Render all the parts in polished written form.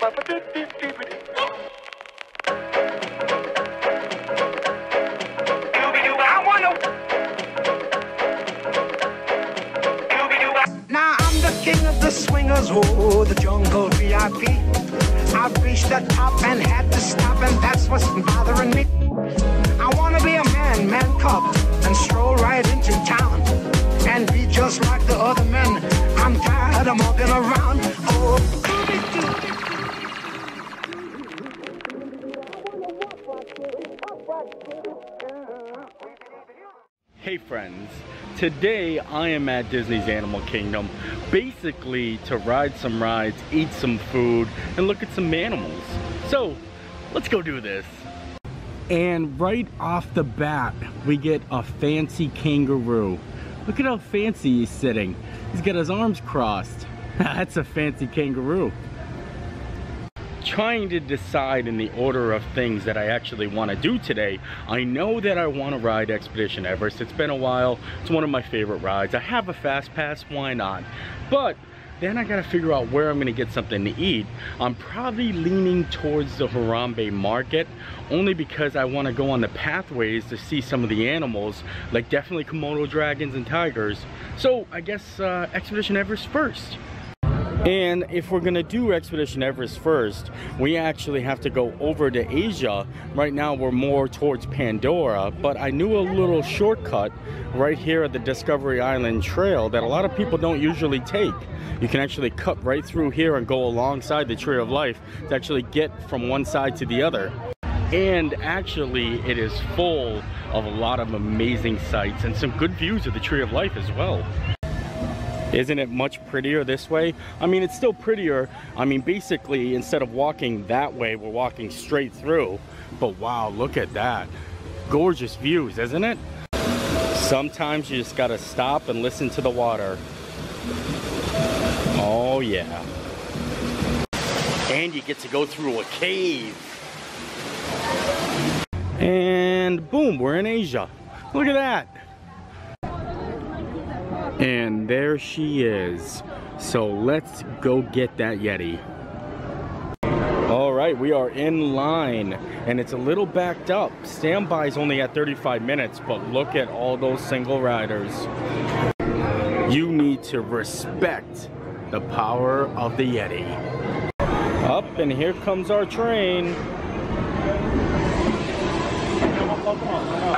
Now I'm the king of the swingers, oh, the jungle VIP. I've reached the top and had to stop, and that's what's bothering me. I wanna be a man cub, and stroll right into town, and be just like the other men. I'm tired of walking around, oh. Hey friends, today I am at Disney's Animal Kingdom basically to ride some rides, eat some food, and look at some animals. So let's go do this. And right off the bat we get a fancy kangaroo. Look at how fancy he's sitting. He's got his arms crossed. That's a fancy kangaroo. Trying to decide in the order of things that I actually want to do today. I know that I want to ride Expedition Everest. It's been a while. It's one of my favorite rides. I have a fast pass, why not? But then I gotta figure out where I'm gonna get something to eat. I'm probably leaning towards the Harambe Market, only because I wanna go on the pathways to see some of the animals, like definitely Komodo dragons and tigers. So I guess Expedition Everest first. And if we're gonna do Expedition Everest first, we actually have to go over to Asia. Right now we're more towards Pandora, but I knew a little shortcut right here at the Discovery Island Trail that a lot of people don't usually take. You can actually cut right through here and go alongside the Tree of Life to actually get from one side to the other. And actually it is full of a lot of amazing sights and some good views of the Tree of Life as well. Isn't it much prettier this way? I mean, it's still prettier. I mean, basically, instead of walking that way, we're walking straight through. But wow, look at that. Gorgeous views, isn't it? Sometimes you just gotta stop and listen to the water. Oh yeah. And you get to go through a cave. And boom, we're in Asia. Look at that. And there she is. So let's go get that Yeti. All right, we are in line and it's a little backed up. Standby is only at 35 minutes, but look at all those single riders. You need to respect the power of the Yeti. Up and here comes our train.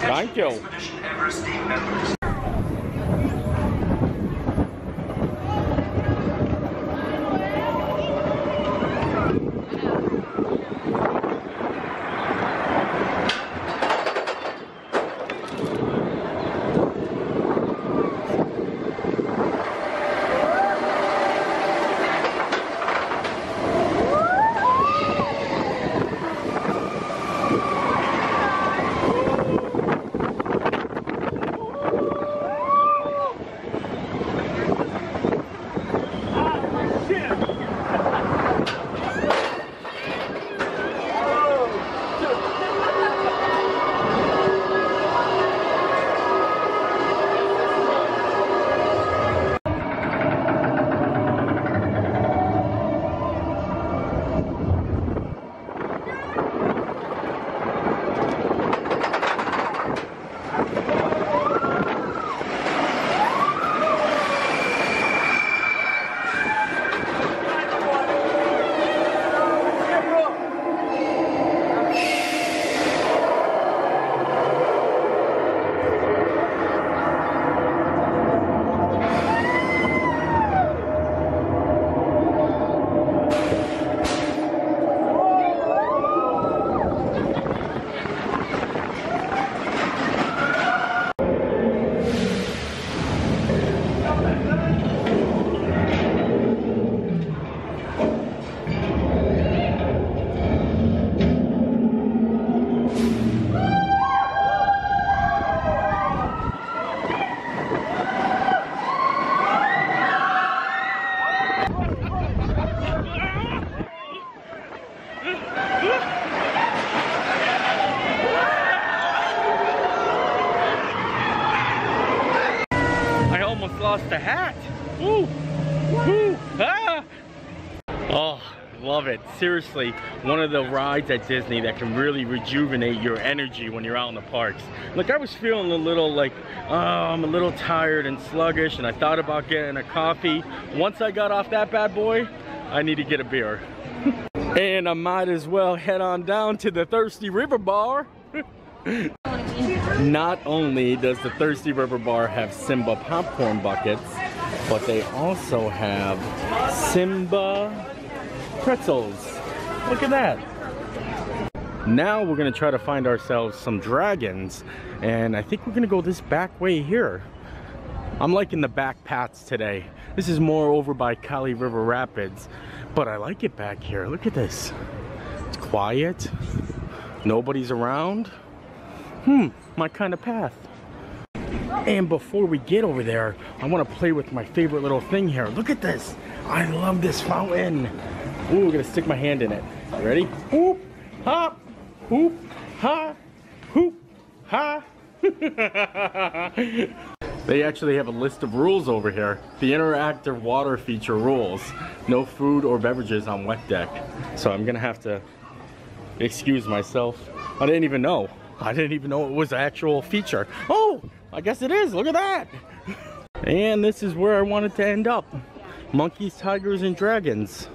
Thank you. The hat. Woo. Woo. Ah. Oh, love it. Seriously, one of the rides at Disney that can really rejuvenate your energy when you're out in the parks. Like, I was feeling a little like, oh, I'm a little tired and sluggish, and I thought about getting a coffee. Once I got off that bad boy, I need to get a beer. And I might as well head on down to the Thirsty River Bar. Not only does the Thirsty River Bar have Simba popcorn buckets, but they also have Simba pretzels. Look at that. Now we're gonna try to find ourselves some dragons, and I think we're gonna go this back way here. I'm liking the back paths today. This is more over by Kali River Rapids, but I like it back here. Look at this. It's quiet. Nobody's around. My kind of path. And before we get over there, I want to play with my favorite little thing here. Look at this. I love this fountain. Ooh, I'm gonna stick my hand in it. You ready? Hoop, hop, hoop, ha, hoop, ha. They actually have a list of rules over here. The interactive water feature rules. No food or beverages on wet deck. So I'm gonna have to excuse myself. I didn't even know. I didn't even know it was an actual feature. Oh, I guess it is. Look at that. And this is where I wanted to end up. Monkeys, tigers, and dragons.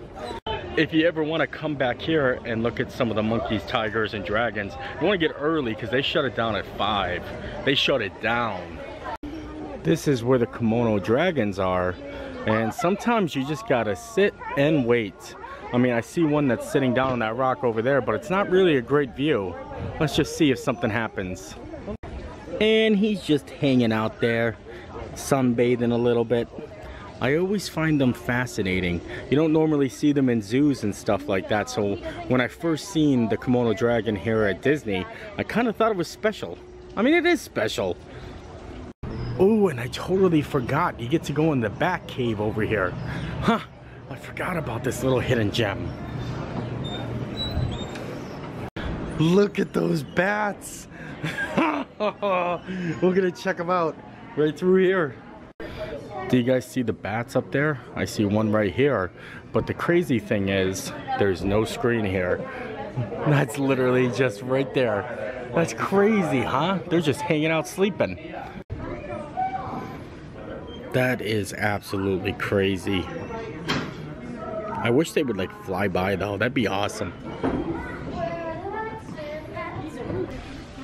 If you ever want to come back here and look at some of the monkeys, tigers, and dragons, you want to get early because they shut it down at 5. They shut it down. This is where the Komodo dragons are. And sometimes you just gotta sit and wait. I mean, I see one that's sitting down on that rock over there, but it's not really a great view. Let's just see if something happens. And he's just hanging out there, sunbathing a little bit. I always find them fascinating. You don't normally see them in zoos and stuff like that, so when I first seen the Komodo dragon here at Disney, I kind of thought it was special. I mean, it is special. Oh, and I totally forgot. You get to go in the back cave over here. Huh. I forgot about this little hidden gem. Look at those bats. We're gonna check them out right through here. Do you guys see the bats up there? I see one right here, but the crazy thing is there's no screen here. That's literally just right there. That's crazy, huh? They're just hanging out sleeping. That is absolutely crazy. I wish they would like fly by though, that'd be awesome.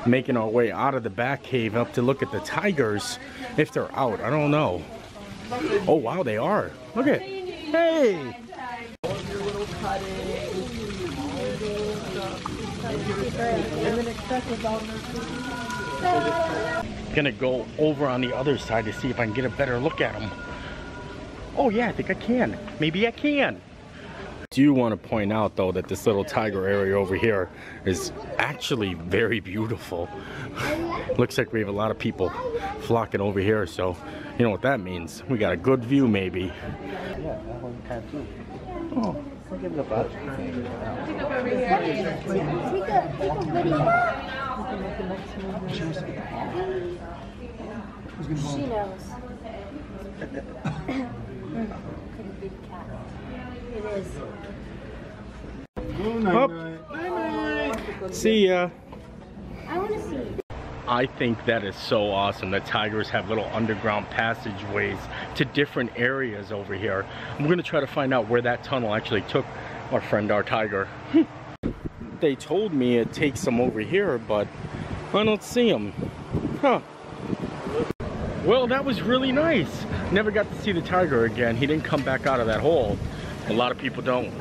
Making our way out of the back cave up to look at the tigers. If they're out, I don't know. Oh wow, they are. Look at it. Hey! Gonna go over on the other side to see if I can get a better look at them. Oh yeah, I think I can. Maybe I can. Do you want to point out though that this little tiger area over here is actually very beautiful. Looks like we have a lot of people flocking over here, so you know what that means. We got a good view maybe. Oh. She knows. It is. Oh, night-night. See ya. I want to see. I think that is so awesome that tigers have little underground passageways to different areas over here. I'm going to try to find out where that tunnel actually took our friend, our tiger. They told me it takes them over here, but I don't see them. Huh. Well, that was really nice. Never got to see the tiger again. He didn't come back out of that hole. A lot of people don't.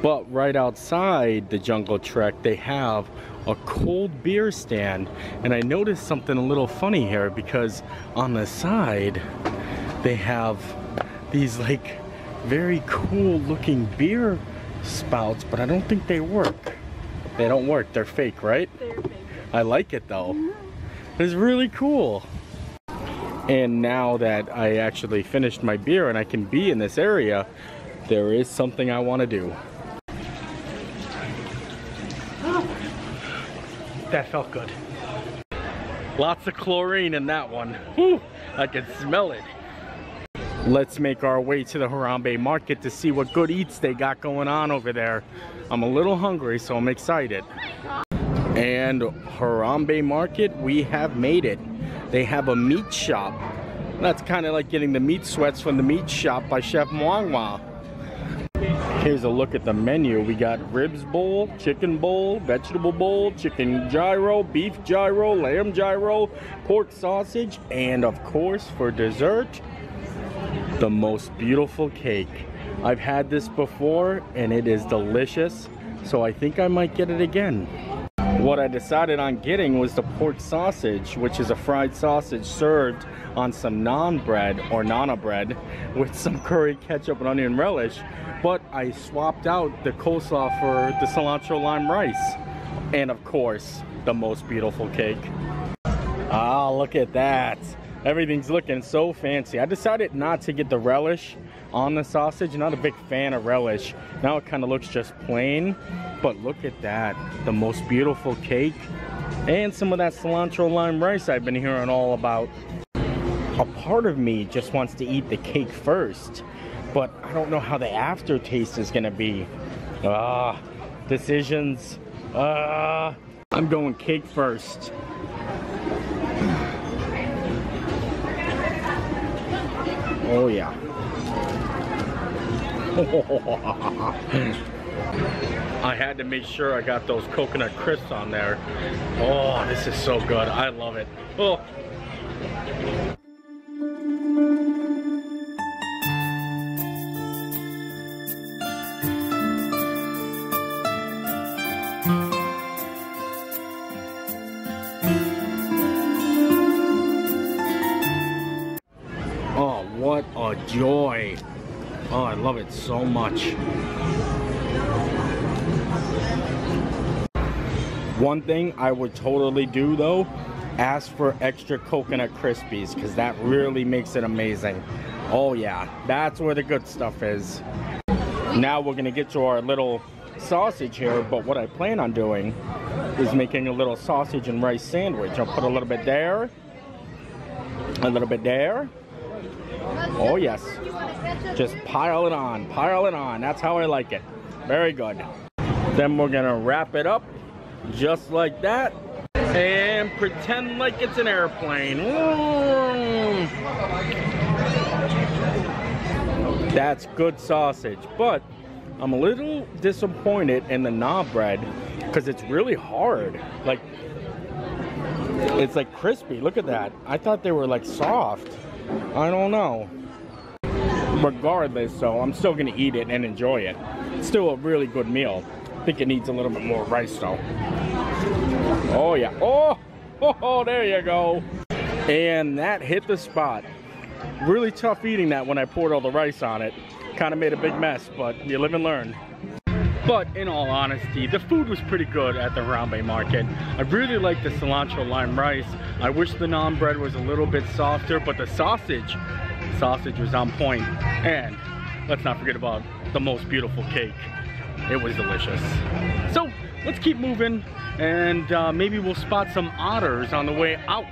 But right outside the Jungle Trek, they have a cold beer stand. And I noticed something a little funny here because on the side, they have these like very cool looking beer spouts, but I don't think they work. They don't work, they're fake, right? They're fake. I like it though. It's really cool. And now that I actually finished my beer and I can be in this area, there is something I want to do. That felt good. Lots of chlorine in that one. Whew, I can smell it. Let's make our way to the Harambe Market to see what good eats they got going on over there. I'm a little hungry, so I'm excited. And Harambe Market, we have made it. They have a meat shop. That's kind of like getting the meat sweats from the meat shop by Chef Mwangwa. Here's a look at the menu. We got ribs bowl, vegetable bowl, chicken gyro, beef gyro, lamb gyro, pork sausage, and of course for dessert, the most beautiful cake. I've had this before and it is delicious, so I think I might get it again. What I decided on getting was the pork sausage, which is a fried sausage served on some naan bread or nana bread with some curry, ketchup, and onion relish, but I swapped out the coleslaw for the cilantro lime rice. And of course, the most beautiful cake. Ah, look at that. Everything's looking so fancy. I decided not to get the relish on the sausage. Not a big fan of relish. Now it kind of looks just plain, but look at that. The most beautiful cake and some of that cilantro lime rice I've been hearing all about. A part of me just wants to eat the cake first, but I don't know how the aftertaste is gonna be. Decisions. I'm going cake first. Oh yeah. I had to make sure I got those coconut crisps on there. Oh, this is so good. I love it. Oh. What a joy. Oh, I love it so much. One thing I would totally do though, ask for extra coconut crispies, because that really makes it amazing. Oh yeah, that's where the good stuff is. Now we're gonna get to our little sausage here, but what I plan on doing is making a little sausage and rice sandwich. I'll put a little bit there, a little bit there. Oh yes, just pile it on, that's how I like it. Very good. Then we're gonna wrap it up, just like that, and pretend like it's an airplane. Ooh. That's good sausage, but I'm a little disappointed in the naan bread, because it's really hard. Like, it's like crispy, look at that. I thought they were like soft. I don't know. Regardless, so I'm still gonna eat it and enjoy it. It's still a really good meal. I think it needs a little bit more rice though. Oh yeah. Oh, there you go. And that hit the spot. Really tough eating that when I poured all the rice on it. Kind of made a big mess, but you live and learn. But in all honesty, the food was pretty good at the Harambe Market. I really like the cilantro lime rice. I wish the naan bread was a little bit softer, but the sausage was on point. And let's not forget about the most beautiful cake. It was delicious. So let's keep moving, and maybe we'll spot some otters on the way out.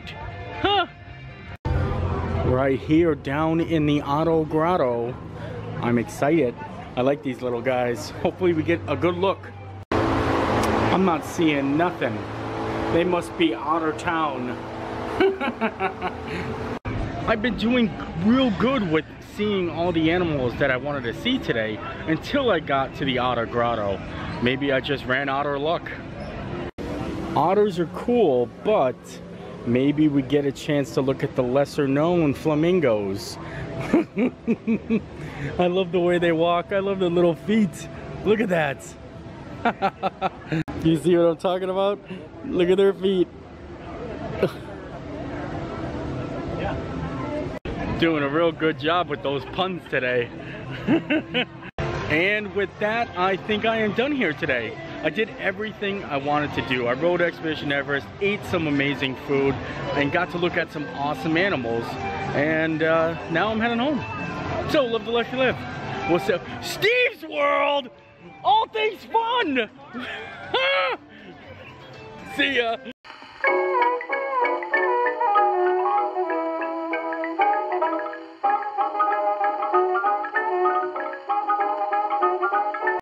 Huh? Right here down in the Otter Grotto. I'm excited. I like these little guys. Hopefully we get a good look. I'm not seeing nothing. They must be Otter Town. I've been doing real good with seeing all the animals that I wanted to see today until I got to the Otter Grotto. Maybe I just ran out of luck. Otters are cool, but maybe we get a chance to look at the lesser known flamingos. I love the way they walk. I love their little feet. Look at that. You see what I'm talking about? Look at their feet. Yeah. Doing a real good job with those puns today. And with that, I think I am done here today. I did everything I wanted to do. I rode Expedition Everest, ate some amazing food, and got to look at some awesome animals. And now I'm heading home. So, live the life you live. What's up? Steve's World! All things fun! See ya!